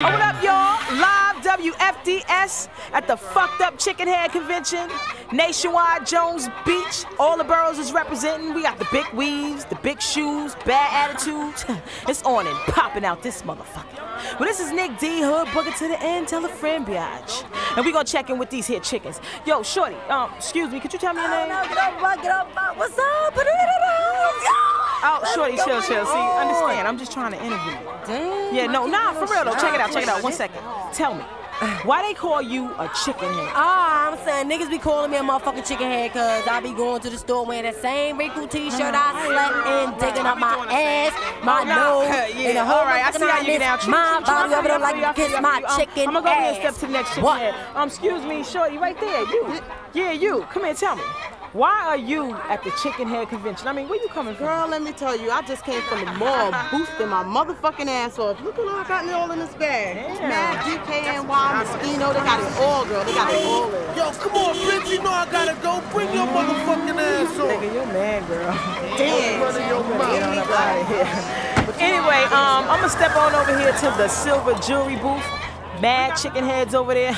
What up, y'all? Live WFDS at the fucked up chicken head convention. Nationwide, Jones Beach. All the boroughs is representing. We got the big weaves, the big shoes, bad attitudes. It's on and popping out this motherfucker. Well, this is Nick D. Hood, book it to the end, tell a friend, Biage. And we gonna check in with these here chickens. Yo, shorty, excuse me, could you tell me your name? No, get up, what's up? Oh, shorty, chill. See, understand, I'm just trying to interview you. Damn. Yeah, no, for real, though. Check it out. 1 second. Tell me, why they call you a chicken head? Ah, I'm saying niggas be calling me a motherfucking chicken head because I be going to the store wearing that same Riku t-shirt I slept in, digging up my ass, my nose, and the whole my body over there like to kiss my chicken ass. I'm going to go ahead and step to the next chicken head. Excuse me, shorty, right there, you. Yeah, you. Come here, tell me. Why are you at the chicken head convention? I mean, where you coming from? Girl, let me tell you, I just came from the mall boosting my motherfucking ass off. Look at all I got me all in this bag. Yeah. Mad DKNY, Moschino, they got it all, girl. They got it all in. Yo, come on, bitch, you know I gotta go. Bring your motherfucking ass off. Nigga, you're mad, girl. Damn. Run in your mouth. Out of here. Anyway, I'm gonna step on over here to the silver jewelry booth. Mad chicken heads over there.